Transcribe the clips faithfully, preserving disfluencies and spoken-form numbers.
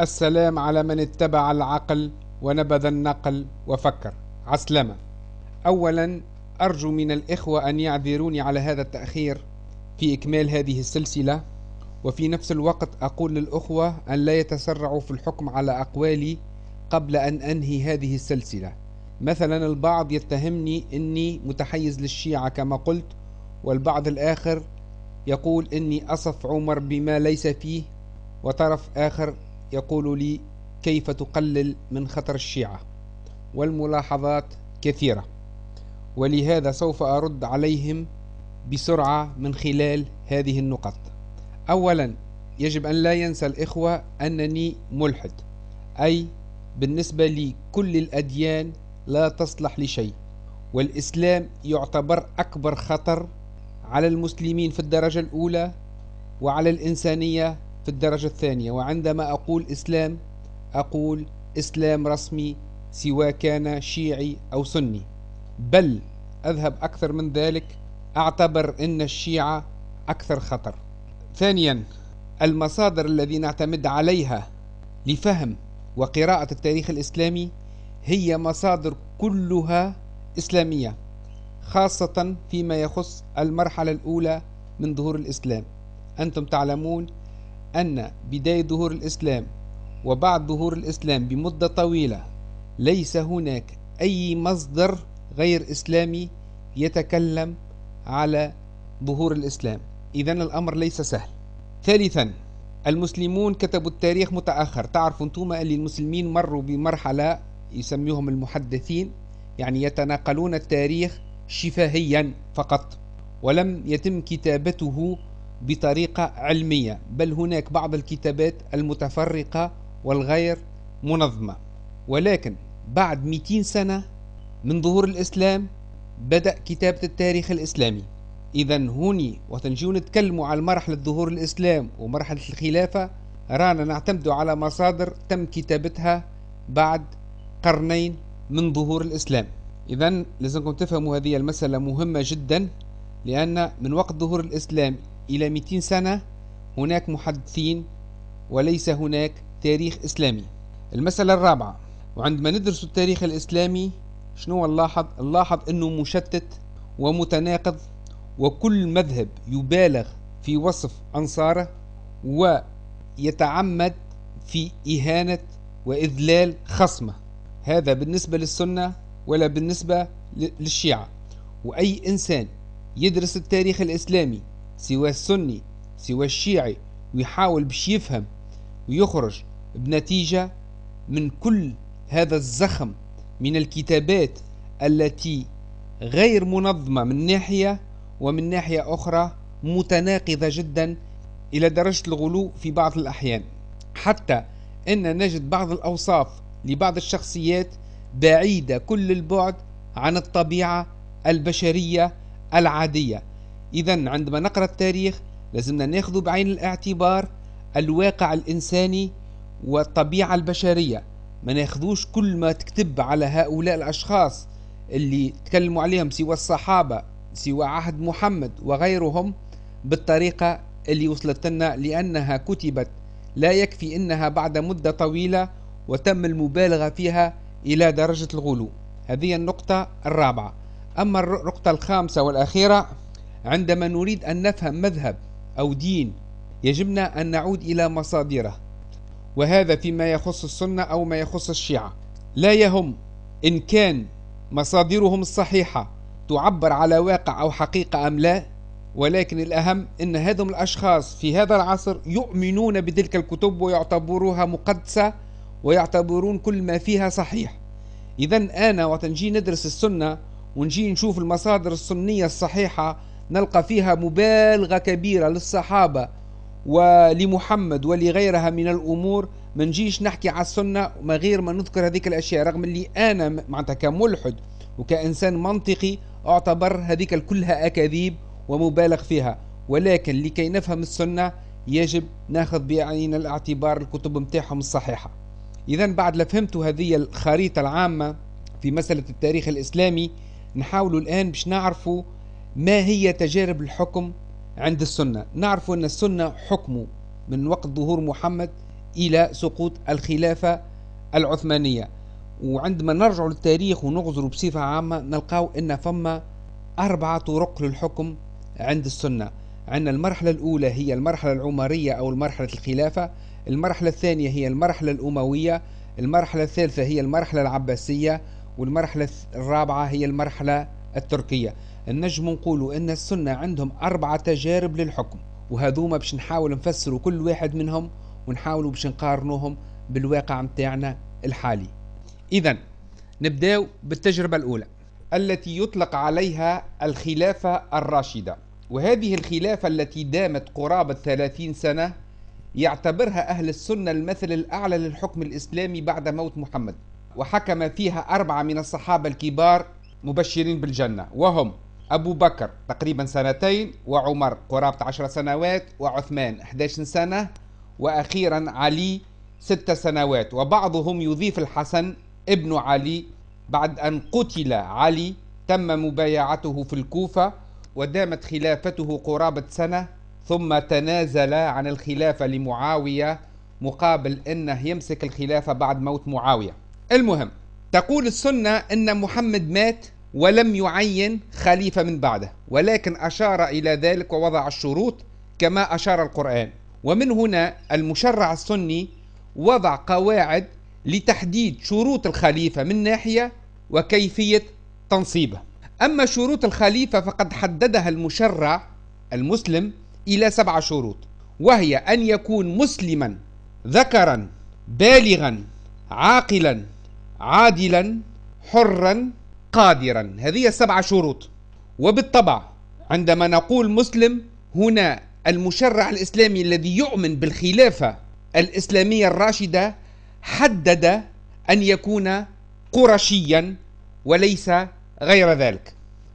السلام على من اتبع العقل ونبذ النقل وفكر. عسلامة. أولا أرجو من الإخوة أن يعذروني على هذا التأخير في إكمال هذه السلسلة، وفي نفس الوقت أقول للأخوة أن لا يتسرعوا في الحكم على أقوالي قبل أن أنهي هذه السلسلة. مثلا البعض يتهمني أني متحيز للشيعة كما قلت، والبعض الآخر يقول أني أصف عمر بما ليس فيه، وطرف آخر يقول لي كيف تقلل من خطر الشيعة، والملاحظات كثيرة، ولهذا سوف أرد عليهم بسرعة من خلال هذه النقط. أولا يجب أن لا ينسى الإخوة أنني ملحد، أي بالنسبة لي كل الأديان لا تصلح لشيء، والإسلام يعتبر أكبر خطر على المسلمين في الدرجة الأولى وعلى الإنسانية في الدرجة الثانية. وعندما أقول إسلام أقول إسلام رسمي سواء كان شيعي أو سني، بل أذهب أكثر من ذلك، أعتبر أن الشيعة أكثر خطر. ثانيا، المصادر التي نعتمد عليها لفهم وقراءة التاريخ الإسلامي هي مصادر كلها إسلامية، خاصة فيما يخص المرحلة الأولى من ظهور الإسلام. أنتم تعلمون أن بداية ظهور الإسلام وبعد ظهور الإسلام بمدة طويلة ليس هناك أي مصدر غير إسلامي يتكلم على ظهور الإسلام، إذن الأمر ليس سهل. ثالثا، المسلمون كتبوا التاريخ متأخر. تعرفوا أنتم أن المسلمين مروا بمرحلة يسميهم المحدثين، يعني يتناقلون التاريخ شفاهيا فقط، ولم يتم كتابته بطريقة علمية، بل هناك بعض الكتابات المتفرقة والغير منظمة. ولكن بعد مئتين سنة من ظهور الإسلام بدأ كتابة التاريخ الإسلامي. إذن هوني وتنجيو نتكلموا على مرحلة ظهور الإسلام ومرحلة الخلافة، رانا نعتمدوا على مصادر تم كتابتها بعد قرنين من ظهور الإسلام. إذن لازمكم تفهموا هذه المسألة مهمة جدا، لأن من وقت ظهور الإسلام إلى مئتين سنة هناك محدثين وليس هناك تاريخ إسلامي. المسألة الرابعة، وعندما ندرس التاريخ الإسلامي شنو نلاحظ؟ نلاحظ أنه مشتت ومتناقض، وكل مذهب يبالغ في وصف أنصاره ويتعمد في إهانة وإذلال خصمه. هذا بالنسبة للسنة ولا بالنسبة للشيعة. وأي إنسان يدرس التاريخ الإسلامي سواء السني سواء الشيعي ويحاول باش يفهم ويخرج بنتيجة من كل هذا الزخم من الكتابات التي غير منظمة من ناحية، ومن ناحية أخرى متناقضة جدا إلى درجة الغلو في بعض الأحيان، حتى أن نجد بعض الأوصاف لبعض الشخصيات بعيدة كل البعد عن الطبيعة البشرية العادية. إذن عندما نقرأ التاريخ لازمنا ناخذ بعين الاعتبار الواقع الإنساني والطبيعة البشرية، ما ناخذوش كل ما تكتب على هؤلاء الأشخاص اللي تكلموا عليهم سوى الصحابة سوى عهد محمد وغيرهم بالطريقة اللي وصلت لنا، لأنها كتبت لا يكفي أنها بعد مدة طويلة وتم المبالغة فيها إلى درجة الغلو. هذه النقطة الرابعة. أما النقطة الخامسة والأخيرة، عندما نريد أن نفهم مذهب أو دين يجبنا أن نعود إلى مصادره، وهذا فيما يخص السنة أو ما يخص الشيعة. لا يهم إن كان مصادرهم الصحيحة تعبر على واقع أو حقيقة أم لا، ولكن الأهم أن هذم الأشخاص في هذا العصر يؤمنون بتلك الكتب ويعتبروها مقدسة ويعتبرون كل ما فيها صحيح. إذن أنا وتنجي ندرس السنة ونجي نشوف المصادر السنية الصحيحة نلقى فيها مبالغة كبيرة للصحابة ولمحمد ولغيرها من الأمور، ما نجيش نحكي على السنة ما غير ما نذكر هذيك الأشياء، رغم اللي أنا معناتها كملحد وكإنسان منطقي أعتبر هذيك كلها أكاذيب ومبالغ فيها. ولكن لكي نفهم السنة يجب ناخذ بعين الاعتبار الكتب متاعهم الصحيحة. إذن بعد لفهمتوا هذه الخريطة العامة في مسألة التاريخ الإسلامي، نحاولوا الآن باش نعرفوا ما هي تجارب الحكم عند السنة. نعرف أن السنة حكمه من وقت ظهور محمد إلى سقوط الخلافة العثمانية. وعندما نرجع للتاريخ ونغزر بصفة عامة نلقاو أن فما أربعة طرق للحكم عند السنة. عندنا المرحلة الأولى هي المرحلة العمرية أو مرحلة الخلافة، المرحلة الثانية هي المرحلة الأموية، المرحلة الثالثة هي المرحلة العباسية، والمرحلة الرابعة هي المرحلة التركية. النجم نقولوا أن السنة عندهم أربعة تجارب للحكم، وهذوما باش نحاول نفسروا كل واحد منهم ونحاولوا باش نقارنوهم بالواقع متاعنا الحالي. إذا نبداو بالتجربة الأولى التي يطلق عليها الخلافة الراشدة، وهذه الخلافة التي دامت قرابة ثلاثين سنة يعتبرها أهل السنة المثل الأعلى للحكم الإسلامي بعد موت محمد، وحكم فيها أربعة من الصحابة الكبار مبشرين بالجنة، وهم أبو بكر تقريبا سنتين، وعمر قرابة عشر سنوات، وعثمان أحد عشر سنة، وأخيرا علي ست سنوات. وبعضهم يضيف الحسن ابن علي. بعد أن قتل علي تم مبايعته في الكوفة ودامت خلافته قرابة سنة، ثم تنازل عن الخلافة لمعاوية مقابل أنه يمسك الخلافة بعد موت معاوية. المهم تقول السنة أن محمد مات ولم يعين خليفة من بعده، ولكن أشار إلى ذلك ووضع الشروط كما أشار القرآن. ومن هنا المشرع السني وضع قواعد لتحديد شروط الخليفة من ناحية وكيفية تنصيبه. أما شروط الخليفة فقد حددها المشرع المسلم إلى سبع شروط، وهي أن يكون مسلما ذكرا بالغا عاقلا عادلا حرا قادرا. هذه السبع شروط. وبالطبع عندما نقول مسلم هنا المشرع الإسلامي الذي يؤمن بالخلافة الإسلامية الراشدة حدد أن يكون قرشيا وليس غير ذلك.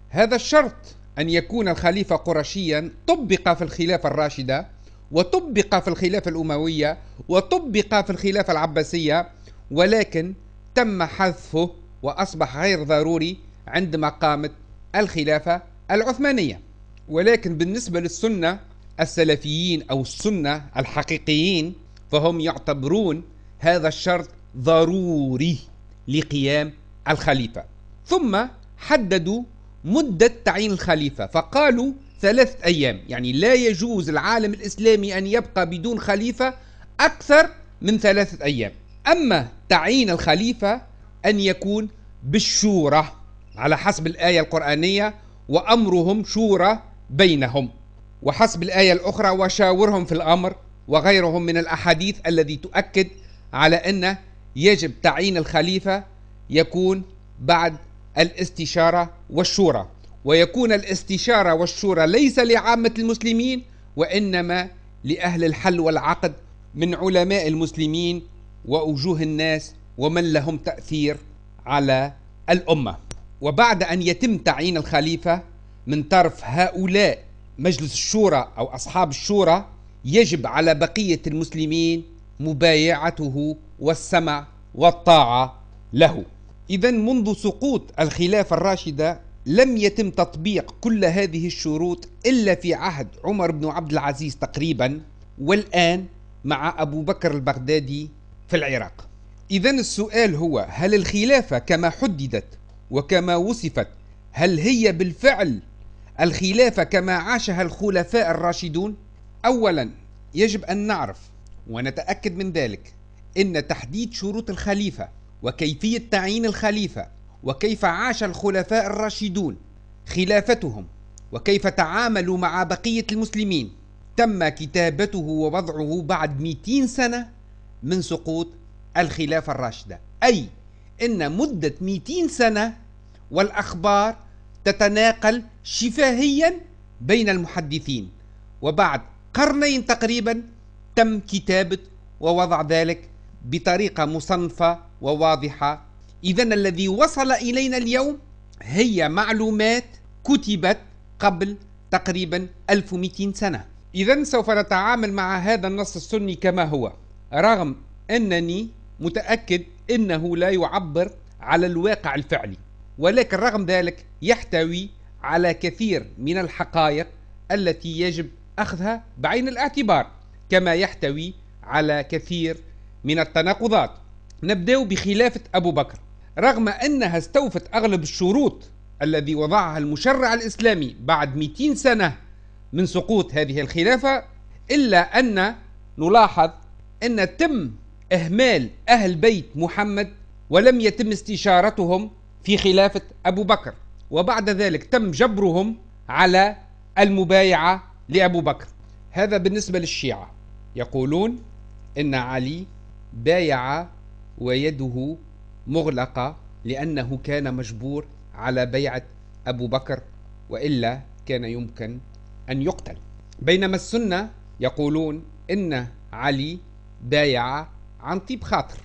هذا الشرط أن يكون الخليفة قرشيا طبق في الخلافة الراشدة، وطبق في الخلافة الأموية، وطبق في الخلافة العباسية، ولكن تم حذفه وأصبح غير ضروري عندما قامت الخلافة العثمانية. ولكن بالنسبة للسنة السلفيين أو السنة الحقيقيين فهم يعتبرون هذا الشرط ضروري لقيام الخليفة. ثم حددوا مدة تعيين الخليفة فقالوا ثلاثة أيام، يعني لا يجوز العالم الإسلامي أن يبقى بدون خليفة أكثر من ثلاثة أيام. أما تعيين الخليفة أن يكون بالشورى على حسب الآية القرآنية، وأمرهم شورى بينهم، وحسب الآية الأخرى وشاورهم في الأمر، وغيرهم من الأحاديث الذي تؤكد على أن يجب تعيين الخليفة يكون بعد الاستشارة والشورى، ويكون الاستشارة والشورى ليس لعامة المسلمين وإنما لأهل الحل والعقد من علماء المسلمين ووجوه الناس ومن لهم تأثير على الأمة. وبعد أن يتم تعيين الخليفة من طرف هؤلاء مجلس الشورى أو أصحاب الشورى يجب على بقية المسلمين مبايعته والسمع والطاعة له. إذا منذ سقوط الخلافة الراشدة لم يتم تطبيق كل هذه الشروط إلا في عهد عمر بن عبد العزيز تقريبا، والآن مع أبو بكر البغدادي في العراق. إذا السؤال هو هل الخلافة كما حددت وكما وصفت هل هي بالفعل الخلافة كما عاشها الخلفاء الراشدون؟ أولا يجب أن نعرف ونتأكد من ذلك أن تحديد شروط الخليفة وكيفية تعيين الخليفة وكيف عاش الخلفاء الراشدون خلافتهم وكيف تعاملوا مع بقية المسلمين تم كتابته ووضعه بعد مئتين سنة من سقوط الخلافة الراشدة، أي أن مدة مئتين سنة والأخبار تتناقل شفاهيا بين المحدثين، وبعد قرنين تقريبا تم كتابة ووضع ذلك بطريقة مصنفة وواضحة. إذا الذي وصل إلينا اليوم هي معلومات كتبت قبل تقريبا ألف ومئتين سنة. إذا سوف نتعامل مع هذا النص السني كما هو، رغم أنني متأكد أنه لا يعبر على الواقع الفعلي، ولكن رغم ذلك يحتوي على كثير من الحقائق التي يجب أخذها بعين الاعتبار، كما يحتوي على كثير من التناقضات. نبدأ بخلافة أبو بكر، رغم أنها استوفت أغلب الشروط الذي وضعها المشرع الإسلامي بعد مئتين سنة من سقوط هذه الخلافة، إلا أن نلاحظ أن تم إهمال أهل بيت محمد ولم يتم استشارتهم في خلافة أبو بكر، وبعد ذلك تم جبرهم على المبايعة لأبو بكر. هذا بالنسبة للشيعة، يقولون إن علي بايع ويده مغلقة لأنه كان مجبور على بيعة أبو بكر، وإلا كان يمكن أن يقتل. بينما السنة يقولون إن علي بايع عن طيب خاطر،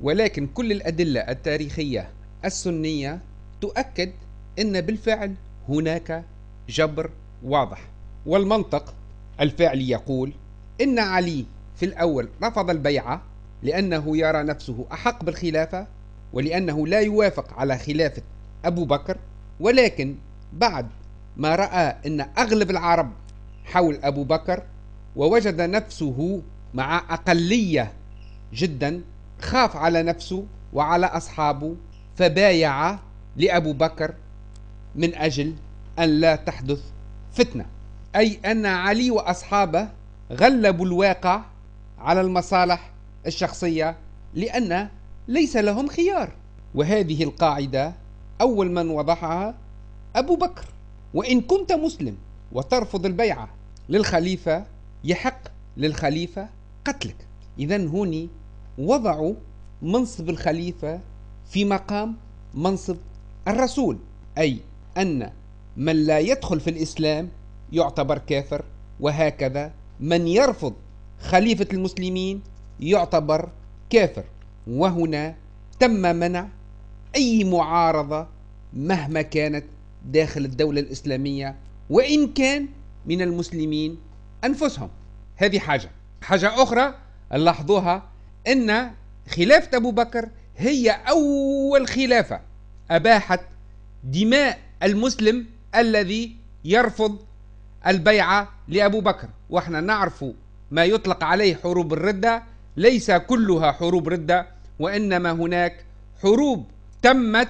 ولكن كل الأدلة التاريخية السنية تؤكد إن بالفعل هناك جبر واضح. والمنطق الفعلي يقول إن علي في الأول رفض البيعة لأنه يرى نفسه أحق بالخلافة، ولأنه لا يوافق على خلافة أبو بكر، ولكن بعد ما رأى أن أغلب العرب حول أبو بكر ووجد نفسه مع أقلية جدا، خاف على نفسه وعلى أصحابه فبايع لأبو بكر من أجل أن لا تحدث فتنة. أي أن علي وأصحابه غلبوا الواقع على المصالح الشخصية لأن ليس لهم خيار، وهذه القاعدة أول من وضعها أبو بكر. وإن كنت مسلم وترفض البيعة للخليفة يحق للخليفة قتلك. إذن هوني وضعوا منصب الخليفة في مقام منصب الرسول، أي أن من لا يدخل في الإسلام يعتبر كافر، وهكذا من يرفض خليفة المسلمين يعتبر كافر. وهنا تم منع أي معارضة مهما كانت داخل الدولة الإسلامية، وإن كان من المسلمين أنفسهم. هذه حاجة. حاجة أخرى لاحظوها، أن خلافة أبو بكر هي أول خلافة أباحت دماء المسلم الذي يرفض البيعة لأبو بكر. وإحنا نعرف ما يطلق عليه حروب الردة ليس كلها حروب ردة، وإنما هناك حروب تمت،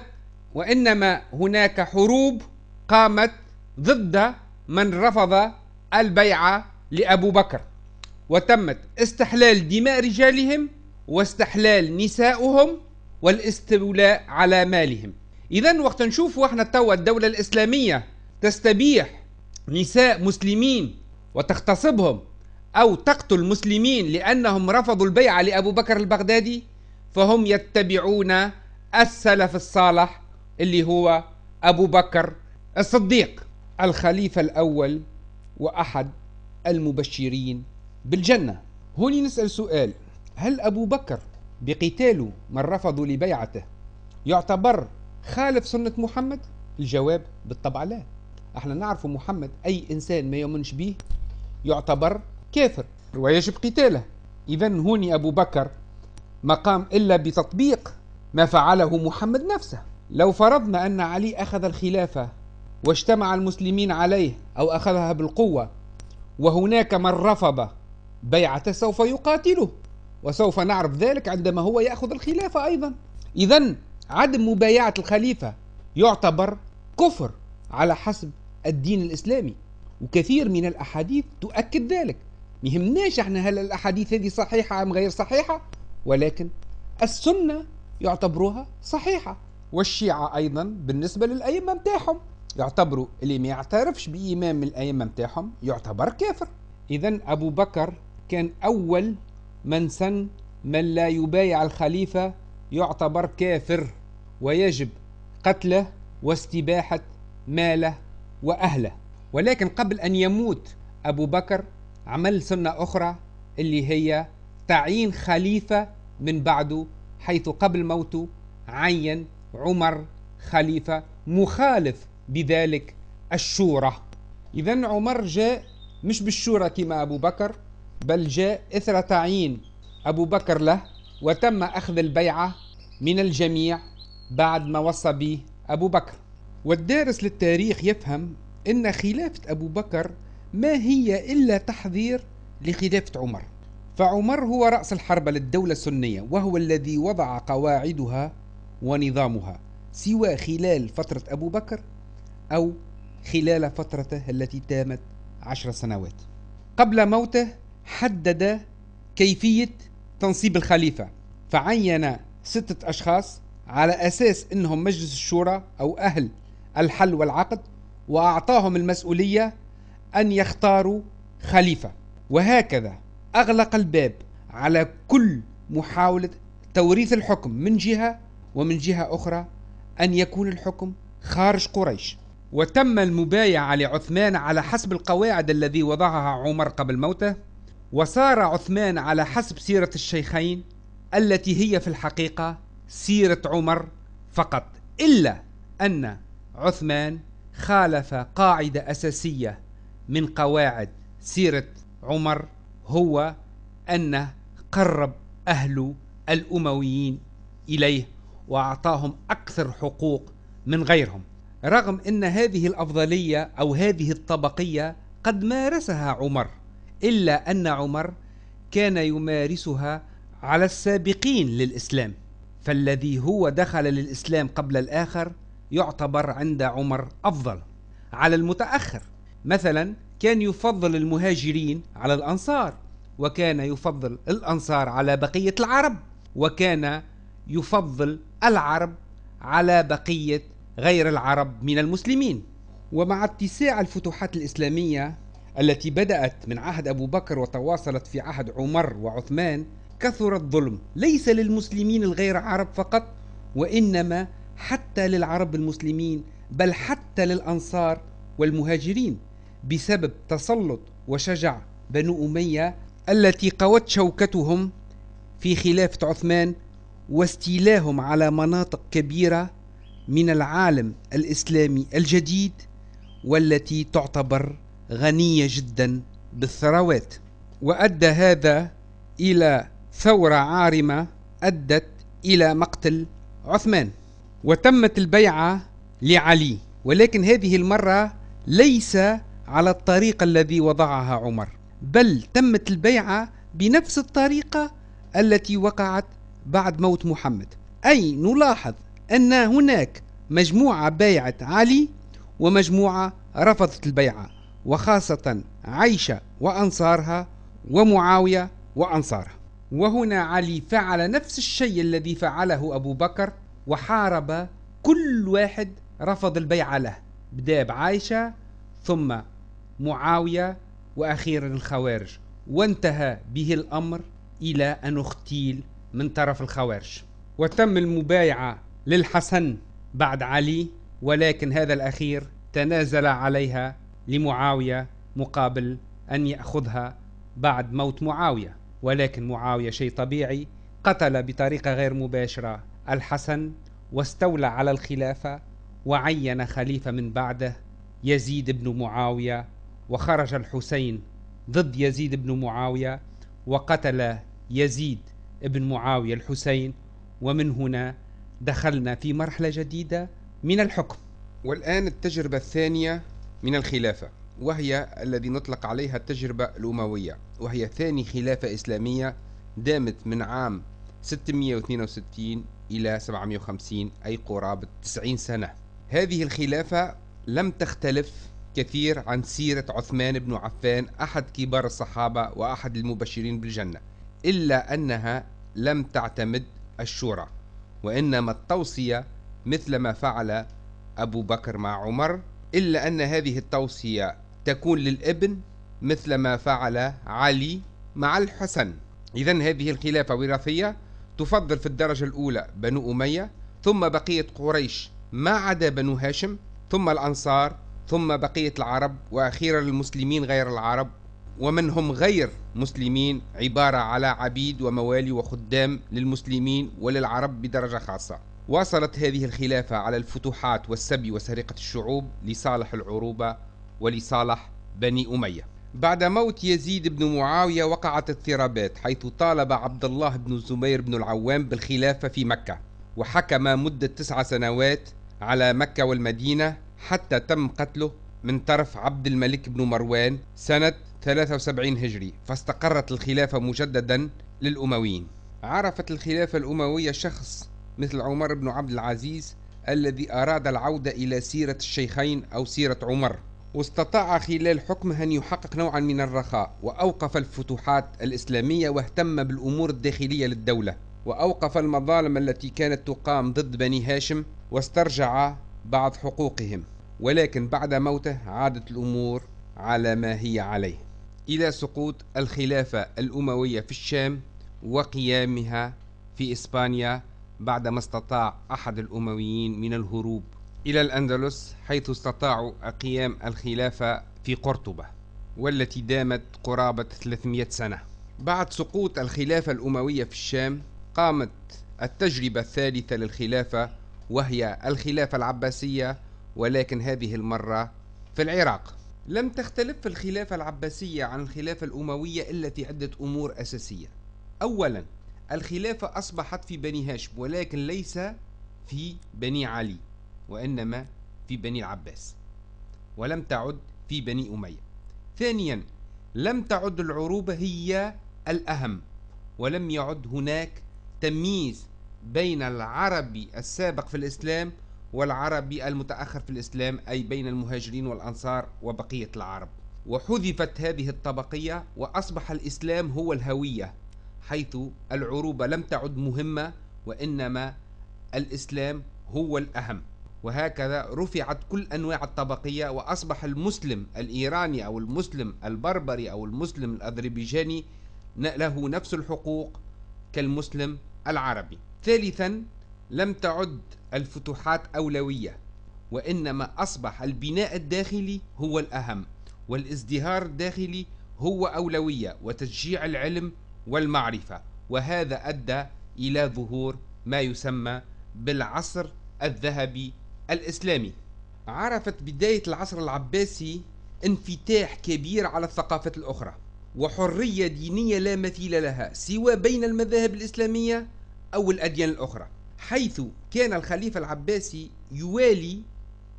وإنما هناك حروب قامت ضد من رفض البيعة لأبو بكر، وتمت استحلال دماء رجالهم واستحلال نسائهم والاستولاء على مالهم. إذن وقت نشوف احنا توا الدولة الإسلامية تستبيح نساء مسلمين وتغتصبهم أو تقتل مسلمين لأنهم رفضوا البيعة لأبو بكر البغدادي، فهم يتبعون السلف الصالح اللي هو أبو بكر الصديق الخليفة الأول وأحد المبشرين بالجنة. هوني نسأل سؤال، هل أبو بكر بقتاله من رفضوا لبيعته يعتبر خالف سنة محمد؟ الجواب بالطبع لا. احنا نعرف محمد أي إنسان ما يؤمنش به يعتبر كافر ويجب قتاله. إذن هوني أبو بكر ما قام إلا بتطبيق ما فعله محمد نفسه. لو فرضنا أن علي أخذ الخلافة واجتمع المسلمين عليه أو أخذها بالقوة، وهناك من رفض بيعته سوف يقاتله، وسوف نعرف ذلك عندما هو يأخذ الخلافة أيضا. إذن عدم مبايعة الخليفة يعتبر كفر على حسب الدين الإسلامي، وكثير من الأحاديث تؤكد ذلك. مهمناش احنا هل الأحاديث هذه صحيحة أم غير صحيحة، ولكن السنة يعتبروها صحيحة. والشيعة أيضا بالنسبة للأئمة متاعهم يعتبروا اللي ما يعترفش بإمام من الأئمة متاعهم يعتبر كافر. إذن أبو بكر كان أول من سن من لا يبايع الخليفة يعتبر كافر ويجب قتله واستباحة ماله وأهله. ولكن قبل أن يموت أبو بكر عمل سنة أخرى اللي هي تعيين خليفة من بعده، حيث قبل موته عين عمر خليفة مخالف بذلك الشورى. إذن عمر جاء مش بالشورى كما أبو بكر، بل جاء إثر تعيين أبو بكر له، وتم أخذ البيعة من الجميع بعد ما وصى به أبو بكر. والدارس للتاريخ يفهم أن خلافة أبو بكر ما هي إلا تحذير لخلافة عمر، فعمر هو رأس الحربة للدولة السنية، وهو الذي وضع قواعدها ونظامها، سوى خلال فترة أبو بكر أو خلال فترته التي تامت عشر سنوات. قبل موته حدد كيفية تنصيب الخليفة، فعين ستة أشخاص على أساس أنهم مجلس الشورى أو أهل الحل والعقد، وأعطاهم المسؤولية أن يختاروا خليفة، وهكذا أغلق الباب على كل محاولة توريث الحكم من جهة، ومن جهة أخرى أن يكون الحكم خارج قريش. وتم المبايعة لعثمان على حسب القواعد الذي وضعها عمر قبل موته، وصار عثمان على حسب سيرة الشيخين التي هي في الحقيقة سيرة عمر فقط، إلا أن عثمان خالف قاعدة أساسية من قواعد سيرة عمر، هو أنه قرب أهل الأمويين إليه وأعطاهم أكثر حقوق من غيرهم، رغم أن هذه الأفضلية أو هذه الطبقية قد مارسها عمر، إلا أن عمر كان يمارسها على السابقين للإسلام، فالذي هو دخل للإسلام قبل الآخر يعتبر عند عمر أفضل على المتأخر. مثلا كان يفضل المهاجرين على الأنصار، وكان يفضل الأنصار على بقية العرب، وكان يفضل العرب على بقية غير العرب من المسلمين. ومع اتساع الفتوحات الإسلامية التي بدأت من عهد أبو بكر وتواصلت في عهد عمر وعثمان، كثر الظلم ليس للمسلمين الغير عرب فقط، وإنما حتى للعرب المسلمين، بل حتى للأنصار والمهاجرين، بسبب تسلط وشجع بنو أمية التي قوت شوكتهم في خلافة عثمان، واستيلاهم على مناطق كبيرة من العالم الإسلامي الجديد، والتي تعتبر غنية جدا بالثروات. وأدى هذا إلى ثورة عارمة أدت إلى مقتل عثمان. وتمت البيعة لعلي، ولكن هذه المرة ليس على الطريقة الذي وضعها عمر، بل تمت البيعة بنفس الطريقة التي وقعت بعد موت محمد، أي نلاحظ أن هناك مجموعة بايعت علي ومجموعة رفضت البيعة، وخاصة عائشة وأنصارها ومعاوية وأنصارها. وهنا علي فعل نفس الشيء الذي فعله أبو بكر، وحارب كل واحد رفض البيعة له، بدأ بعائشة ثم معاوية وأخيرا الخوارج، وانتهى به الأمر إلى أن اغتيل من طرف الخوارج. وتم المبايعة للحسن بعد علي، ولكن هذا الأخير تنازل عليها لمعاوية مقابل أن يأخذها بعد موت معاوية، ولكن معاوية شيء طبيعي قتل بطريقة غير مباشرة الحسن، واستولى على الخلافة وعين خليفة من بعده يزيد بن معاوية، وخرج الحسين ضد يزيد بن معاوية، وقتل يزيد بن معاوية الحسين، ومن هنا دخلنا في مرحلة جديدة من الحكم. والآن التجربة الثانية من الخلافة، وهي الذي نطلق عليها التجربة الأموية، وهي ثاني خلافة إسلامية دامت من عام ستمئة واثنين وستين إلى سبعمئة وخمسين، أي قرابة تسعين سنة. هذه الخلافة لم تختلف كثير عن سيرة عثمان بن عفان، أحد كبار الصحابة وأحد المبشرين بالجنة، إلا أنها لم تعتمد الشورى، وإنما التوصية مثل ما فعل أبو بكر مع عمر، إلا أن هذه التوصية تكون للابن مثل ما فعل علي مع الحسن. إذن هذه الخلافة وراثية، تفضل في الدرجة الأولى بنو أمية، ثم بقية قريش ما عدا بنو هاشم، ثم الأنصار، ثم بقية العرب، وأخيرا المسلمين غير العرب، ومن هم غير مسلمين عبارة على عبيد وموالي وخدام للمسلمين وللعرب بدرجة خاصة. واصلت هذه الخلافة على الفتوحات والسبي وسرقة الشعوب لصالح العروبة ولصالح بني أمية. بعد موت يزيد بن معاوية وقعت اضطرابات، حيث طالب عبد الله بن الزبير بن العوام بالخلافة في مكة، وحكم مدة تسع سنوات على مكة والمدينة، حتى تم قتله من طرف عبد الملك بن مروان سنة ثلاثة وسبعين هجري، فاستقرت الخلافة مجددا للأمويين. عرفت الخلافة الأموية شخص مثل عمر بن عبد العزيز الذي أراد العودة إلى سيرة الشيخين أو سيرة عمر، واستطاع خلال حكمه أن يحقق نوعا من الرخاء، وأوقف الفتوحات الإسلامية، واهتم بالأمور الداخلية للدولة، وأوقف المظالم التي كانت تقام ضد بني هاشم، واسترجع بعض حقوقهم. ولكن بعد موته عادت الأمور على ما هي عليه، إلى سقوط الخلافة الأموية في الشام وقيامها في إسبانيا بعدما استطاع أحد الأمويين من الهروب إلى الأندلس، حيث استطاعوا قيام الخلافة في قرطبة، والتي دامت قرابة ثلاثمئة سنة. بعد سقوط الخلافة الأموية في الشام قامت التجربة الثالثة للخلافة، وهي الخلافة العباسية، ولكن هذه المرة في العراق. لم تختلف الخلافة العباسية عن الخلافة الأموية إلا في عدة أمور أساسية. أولا، الخلافة أصبحت في بني هاشم، ولكن ليس في بني علي، وإنما في بني العباس، ولم تعد في بني أمية. ثانيا، لم تعد العروبة هي الأهم، ولم يعد هناك تمييز بين العربي السابق في الإسلام والعربي المتأخر في الإسلام، أي بين المهاجرين والأنصار وبقية العرب، وحذفت هذه الطبقية، وأصبح الإسلام هو الهوية، حيث العروبة لم تعد مهمة، وإنما الإسلام هو الأهم. وهكذا رفعت كل أنواع الطبقية، وأصبح المسلم الإيراني أو المسلم البربري أو المسلم الأذربيجاني له نفس الحقوق كالمسلم العربي. ثالثا، لم تعد الفتوحات أولوية، وإنما أصبح البناء الداخلي هو الأهم، والازدهار الداخلي هو أولوية، وتشجيع العلم والمعرفة، وهذا أدى إلى ظهور ما يسمى بالعصر الذهبي الإسلامي. عرفت بداية العصر العباسي انفتاح كبير على الثقافات الأخرى، وحرية دينية لا مثيل لها سوى بين المذاهب الإسلامية أو الأديان الأخرى، حيث كان الخليفة العباسي يوالي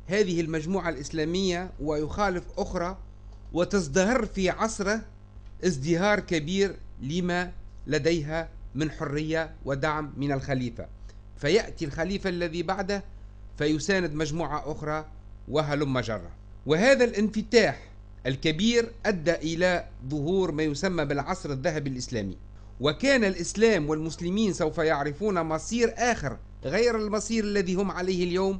هذه المجموعة الإسلامية ويخالف أخرى، وتزدهر في عصره ازدهار كبير لما لديها من حرية ودعم من الخليفة، فيأتي الخليفة الذي بعده فيساند مجموعة أخرى وهلم جرة. وهذا الانفتاح الكبير أدى إلى ظهور ما يسمى بالعصر الذهبي الإسلامي، وكان الإسلام والمسلمين سوف يعرفون مصير آخر غير المصير الذي هم عليه اليوم،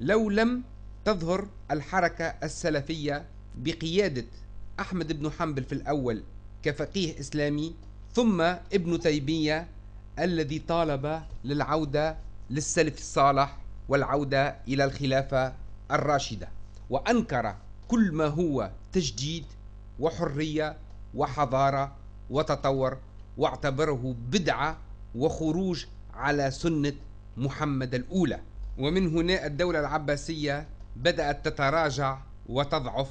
لو لم تظهر الحركة السلفية بقيادة أحمد بن حنبل في الأول كفقيه إسلامي، ثم ابن تيمية الذي طالب للعودة للسلف الصالح والعودة إلى الخلافة الراشدة، وأنكر كل ما هو تجديد وحرية وحضارة وتطور، واعتبره بدعة وخروج على سنة محمد الأولى. ومن هنا الدولة العباسية بدأت تتراجع وتضعف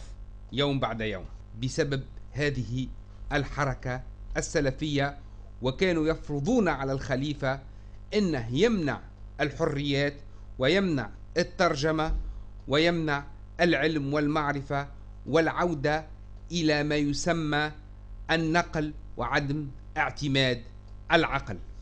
يوم بعد يوم بسبب هذه الحركة السلفية، وكانوا يفرضون على الخليفة إنه يمنع الحريات ويمنع الترجمة ويمنع العلم والمعرفة والعودة إلى ما يسمى النقل وعدم اعتماد العقل.